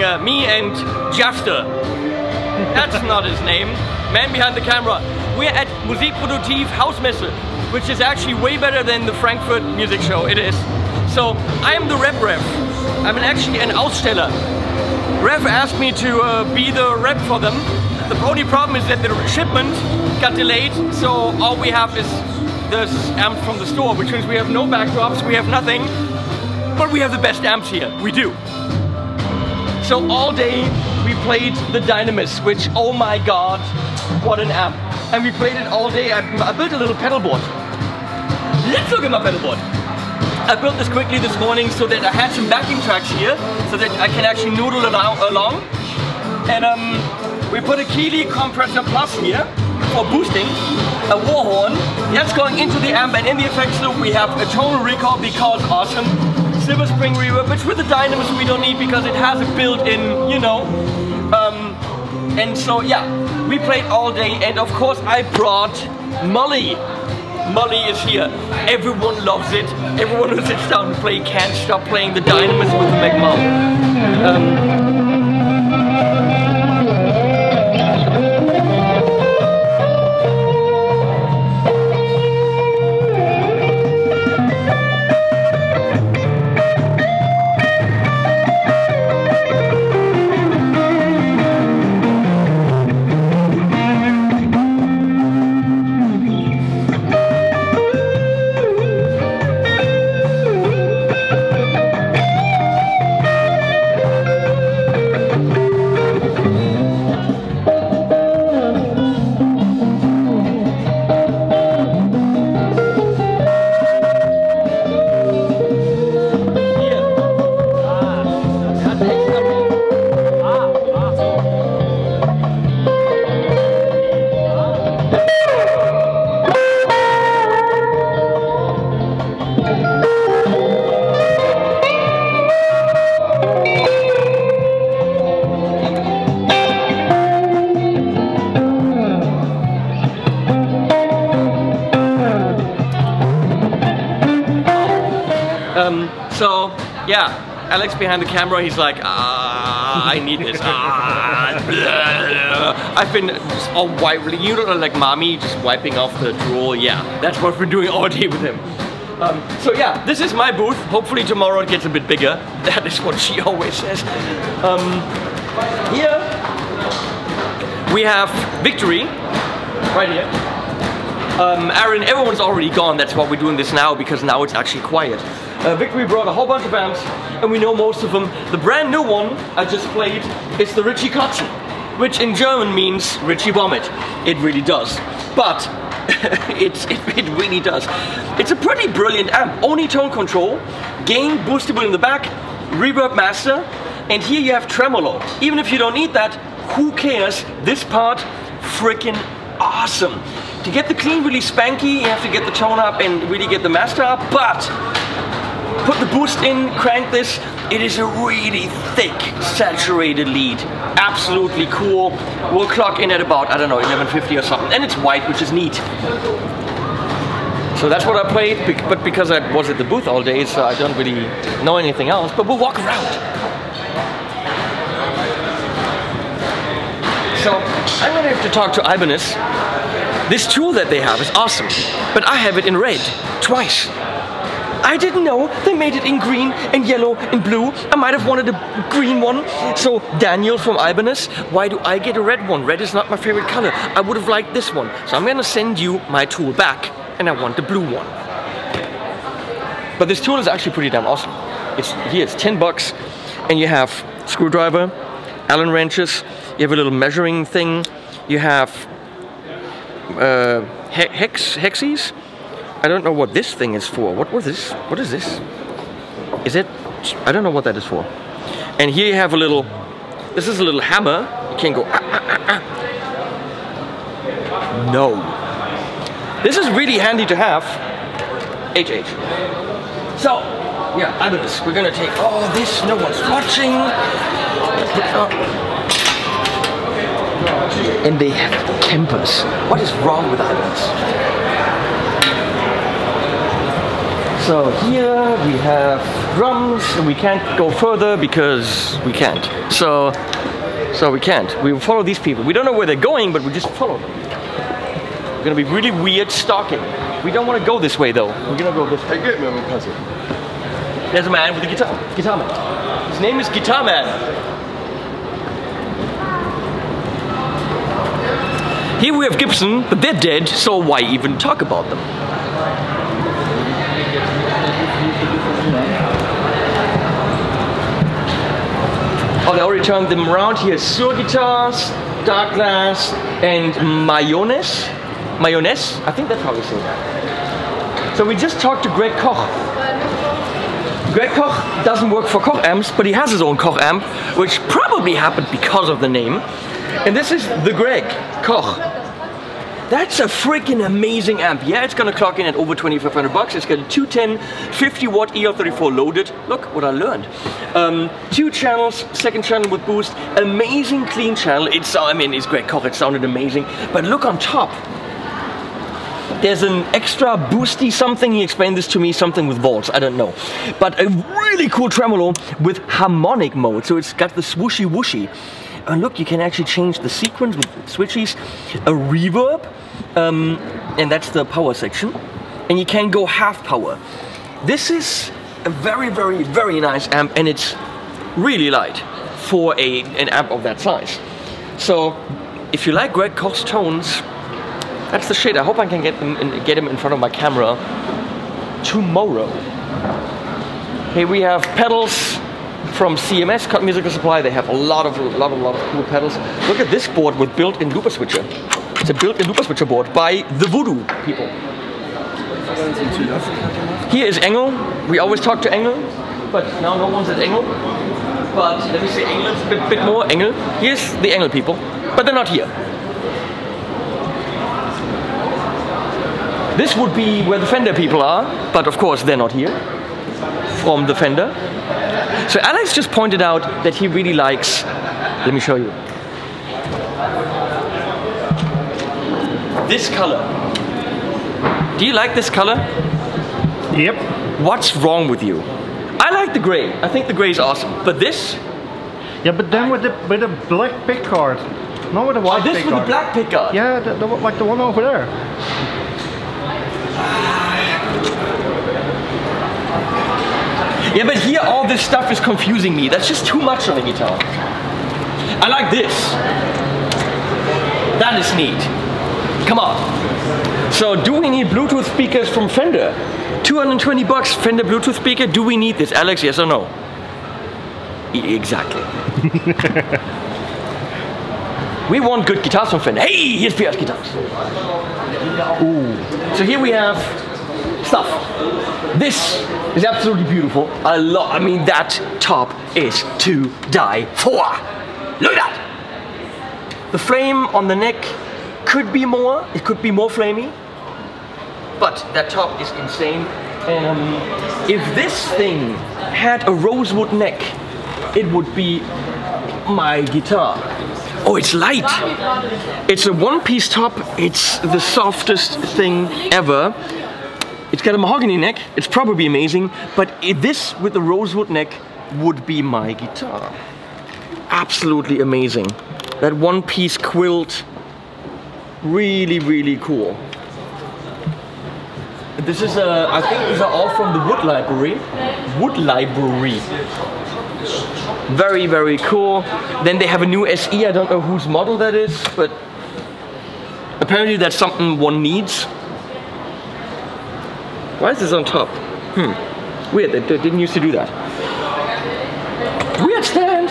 between me and Jaffster. That's not his name. Man behind the camera. We're at Musikproduktiv Hausmesse, which is actually way better than the Frankfurt music show. It is. So I am the rep. I'm actually an Aussteller. Rev asked me to be the rep for them. The only problem is that the shipment got delayed, so all we have is this amp from the store, which means we have no backdrops, we have nothing, but we have the best amps here. We do. So all day we played the Dynamis, which, oh my god, what an amp. And we played it all day. I built a little pedal board. Let's look at my pedal board. I built this quickly this morning so that I had some backing tracks here, so that I can actually noodle it along. And we put a Keeley Compressor Plus here for boosting, a Warhorn, that's going into the amp, and in the effects loop we have a tonal recall because awesome, Silver Spring River, which with the Dynamis we don't need because it has a built-in, you know. And so yeah, we played all day, and of course I brought Molly. Molly is here. Everyone loves it. Everyone who sits down and plays can't stop playing the Dynamis with the McMull. So yeah, Alex behind the camera, he's like, I need this. I've been just all wiping, you know, like mommy just wiping off the drool. Yeah, that's what we're doing all day with him. So yeah, this is my booth. Hopefully tomorrow it gets a bit bigger. That is what she always says. Here we have Victory, right here. Aaron, everyone's already gone, that's why we're doing this now, because now it's actually quiet. Victory brought a whole bunch of amps, and we know most of them. The brand new one I just played is the Richie Kotzen, which in German means Richie Vomit. It really does. But, it really does. It's a pretty brilliant amp. Only tone control, gain boostable in the back, reverb master, and here you have tremolo. Even if you don't need that, who cares? This part, freaking awesome. To get the clean really spanky, you have to get the tone up and really get the master up, but put the boost in, crank this, it is a really thick, saturated lead. Absolutely cool. We'll clock in at about, I don't know, 11:50 or something, and it's white, which is neat. So that's what I played, but because I was at the booth all day, so I don't really know anything else, but we'll walk around. So I'm gonna have to talk to Ibanez. This tool that they have is awesome, but I have it in red, twice. I didn't know they made it in green and yellow and blue. I might have wanted a green one. So Daniel from Ibanez, why do I get a red one? Red is not my favorite color. I would have liked this one. So I'm gonna send you my tool back, and I want the blue one. But this tool is actually pretty damn awesome. It's here, it's $10, and you have screwdriver, Allen wrenches, you have a little measuring thing, you have hexes. I don't know what this thing is for. What was this? What is this? Is it? I don't know what that is for. And here you have a little, this is a little hammer. You can go, No. This is really handy to have. So, yeah, I do this. We're gonna take all this, no one's watching. And they have tempers. What is wrong with Ibanez? So here we have drums, and we can't go further because we can't. So we can't. We follow these people. We don't know where they're going, but we just follow them. We're gonna be really weird stalking. We don't want to go this way though. We're gonna go this way. Hey, get me on my puzzle. There's a man with a guitar. Guitar Man. His name is Guitar Man. Here we have Gibson, but they're dead, so why even talk about them? Oh, they already turned them around. Here's Sur guitars, Dark Glass, and Mayones. Mayones? I think that's how we say that. So we just talked to Greg Koch. Greg Koch doesn't work for Koch amps, but he has his own Koch amp, which probably happened because of the name. And this is the Greg Koch. That's a freaking amazing amp. Yeah, it's gonna clock in at over 2,500 bucks. It's got a 210, 50-watt EL34 loaded. Look what I learned. 2 channels, second channel with boost, amazing clean channel. It's Greg Koch, it sounded amazing. But look on top. There's an extra boosty something, he explained this to me, something with volts, I don't know. But a really cool tremolo with harmonic mode, so it's got the swooshy wooshy. And look, you can actually change the sequence with switchies, a reverb, and that's the power section. And you can go half power. This is a very, very, very nice amp, and it's really light for an amp of that size. So, if you like Greg Koch's tones, that's the shit. I hope I can get him in front of my camera tomorrow. Here we have pedals from CMS Cut Musical Supply. They have a lot of cool pedals. Look at this board with built-in looper switcher. It's a built-in looper switcher board by the Voodoo people. Here is Engl. We always talk to Engl, but now no one's at Engl. But let me say Engl a bit more. Engl. Here's the Engl people, but they're not here. This would be where the Fender people are, but of course they're not here, from the Fender. So Alex just pointed out that he really likes, let me show you, this color. Do you like this color? Yep. What's wrong with you? I like the gray, I think the gray is awesome, but this? Yeah, but then with the black pickguard, not with the white pickguard. Oh, this with the black pickguard? Yeah, like the one over there. Yeah, but here all this stuff is confusing me. That's just too much on a guitar. I like this. That is neat. Come on. So do we need Bluetooth speakers from Fender? 220 bucks Fender Bluetooth speaker. Do we need this? Alex, yes or no? Exactly. We want good guitars from Fender. Hey, here's PS guitars. Ooh. So here we have stuff. This is absolutely beautiful. I mean that top is to die for. Look at that! The flame on the neck could be more. It could be more flamey. But that top is insane. If this thing had a rosewood neck, it would be my guitar. Oh, it's light. It's a one-piece top. It's the softest thing ever. It's got a mahogany neck, it's probably amazing, but this with the rosewood neck would be my guitar. Absolutely amazing. That one-piece quilt, really, really cool. This is a, I think these are all from the Wood Library. Wood Library. Very, very cool. Then they have a new SE, I don't know whose model that is, but apparently that's something one needs. Why is this on top? Hmm. Weird, they didn't used to do that. Weird stand!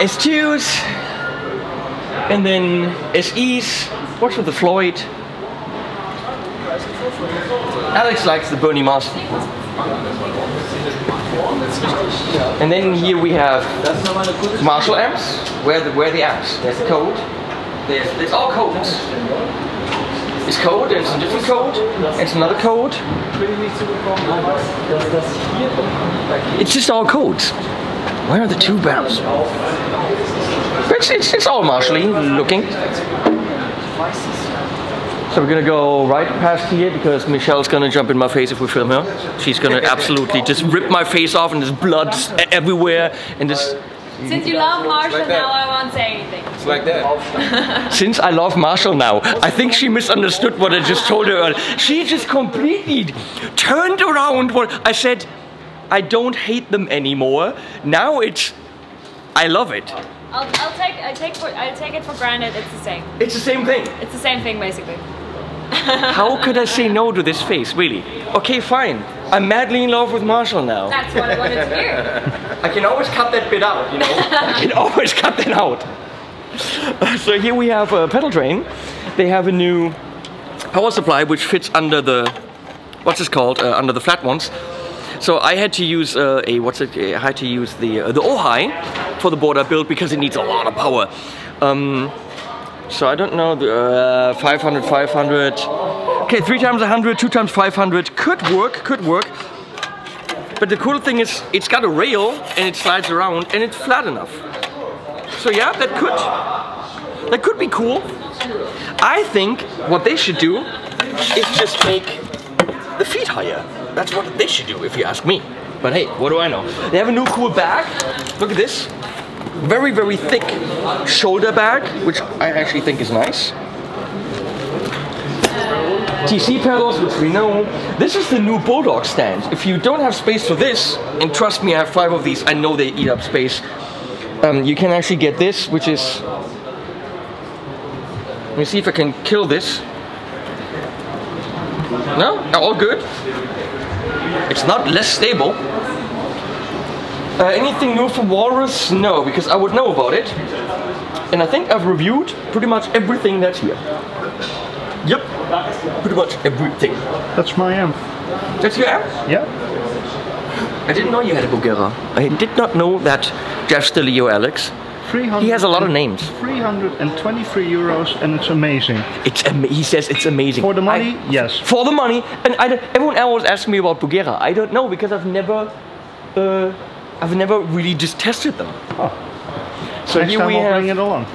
S2s. And then SEs. What's with the Floyd? Alex likes the Bernie Marsden. And then here we have Marshall amps. Where the amps? There's code. There's all codes. It's code, and it's a different code, and it's another code. It's just all codes. Where are the two amps? It's all Marshall-y looking. So we're gonna go right past here because Michelle's gonna jump in my face if we film her. She's gonna absolutely just rip my face off and there's blood everywhere and this. Since you love Marshall like now, I won't say anything. It's like that. Since I love Marshall now, I think she misunderstood what I just told her. She just completely turned around what I said. I don't hate them anymore. Now it's, I love it. I take it for granted. It's the same. It's the same thing. It's the same thing, basically. How could I say no to this face, really? Okay, fine. I'm madly in love with Marshall now. That's what I wanted to hear. I can always cut that bit out, you know? I can always cut that out. So here we have a Pedal Train. They have a new power supply which fits under the, what's this called, under the flat ones. So I had to use the Ojai for the board I built because it needs a lot of power. So I don't know, the 500, 500, okay, 3 times 100, 2 times 500 could work. But the cool thing is it's got a rail and it slides around and it's flat enough. So yeah, that could be cool. I think what they should do is just make the feet higher. That's what they should do if you ask me. But hey, what do I know? They have a new cool bag. Look at this. Very, very thick shoulder bag, which I actually think is nice. TC pedals, which we know. This is the new Bulldog stand. If you don't have space for this, and trust me, I have 5 of these. I know they eat up space. You can actually get this, which is... Let me see if I can kill this. No? All good. It's not less stable. Anything new from Walrus? No, because I would know about it. And I think I've reviewed pretty much everything that's here. Yep, pretty much everything. That's my amp. That's your amp? Yeah. I didn't know you had a Bugera. I did not know that Jaffster Leo Alex. He has a lot of names. 323 euros and it's amazing. He says it's amazing. For the money, yes. For the money. And everyone else asks me about Bugera. I don't know because I've never really just tested them. Oh. So next here we have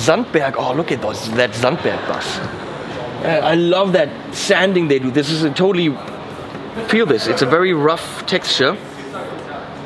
Sandberg. Oh, look at those, that Sandberg bus. I love that sanding they do. This is a totally... Feel this. It's a very rough texture.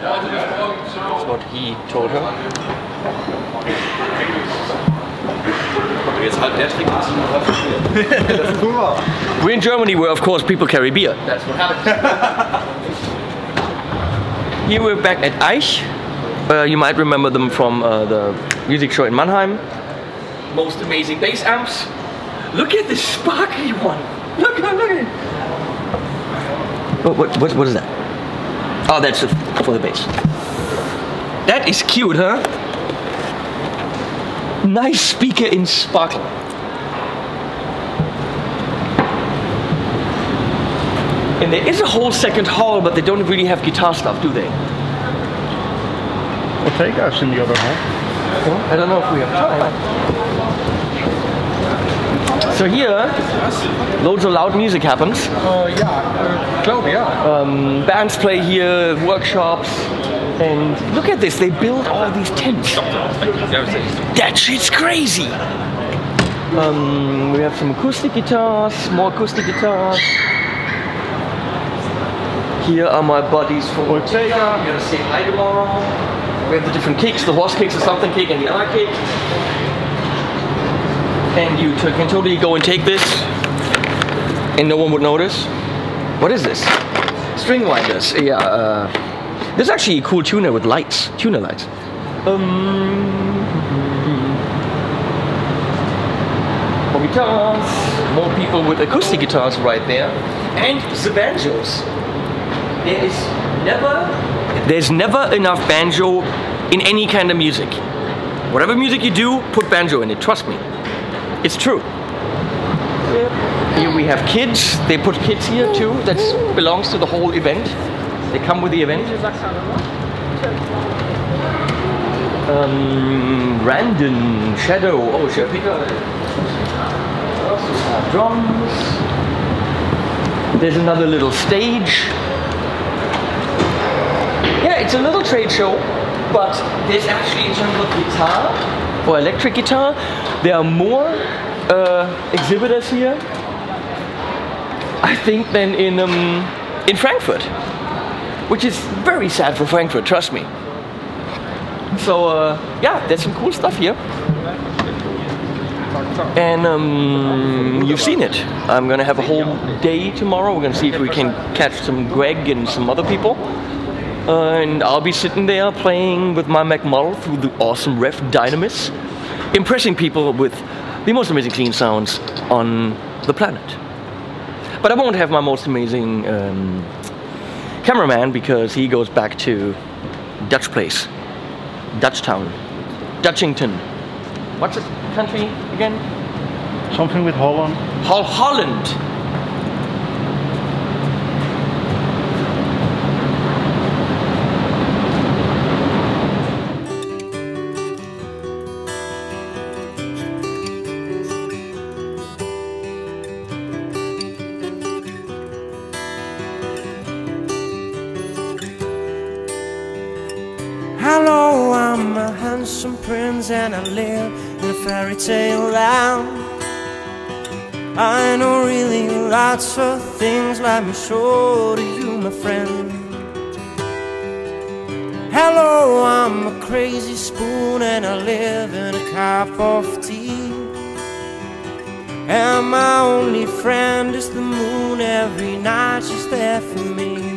That's what he told her. We're in Germany where, of course, people carry beer. That's what happens. Here we're back at Eich. You might remember them from the music show in Mannheim. Most amazing bass amps. Look at this sparkly one. Look at it. What is that? Oh, that's for the bass. That is cute, huh? Nice speaker in sparkle. And there is a whole second hall, but they don't really have guitar stuff, do they? Ortega's in the other hall. Well, I don't know if we have time. So here, loads of loud music happens. Bands play here, workshops, and look at this, they build all these tents. That shit's crazy! We have some acoustic guitars, more acoustic guitars. Here are my buddies from Ortega. I'm gonna say hi tomorrow. We have the different cakes, the horse cakes, the something cake, and the other cake. And you can totally go and take this, and no one would notice. What is this? String winders. Yeah. This is actually a cool tuner with lights. Tuner lights. More guitars. More people with acoustic guitars right there, and the banjos. There's never enough banjo in any kind of music. Whatever music you do, put banjo in it, trust me. It's true. Here we have kids. They put kids here too. That belongs to the whole event. They come with the event. Randon, Shadow, oh, Shapita. Drums. There's another little stage. It's a little trade show, but there's actually, in terms of guitar or electric guitar, there are more exhibitors here I think, than in Frankfurt, which is very sad for Frankfurt, trust me. So yeah, there's some cool stuff here. And you've seen it. I'm gonna have a whole day tomorrow. We're gonna see if we can catch some Greg and some other people. And I'll be sitting there playing with my Mac model through the awesome ref Dynamis, impressing people with the most amazing clean sounds on the planet. But I won't have my most amazing cameraman, because he goes back to Dutch place, Dutch town, Dutchington. What's the country again? Something with Holland. Holland. Hello, I'm a handsome prince and I live in a fairy tale land. I know really lots of things, let me show to you, my friend. Hello, I'm a crazy spoon and I live in a cup of tea. And my only friend is the moon, every night she's there for me.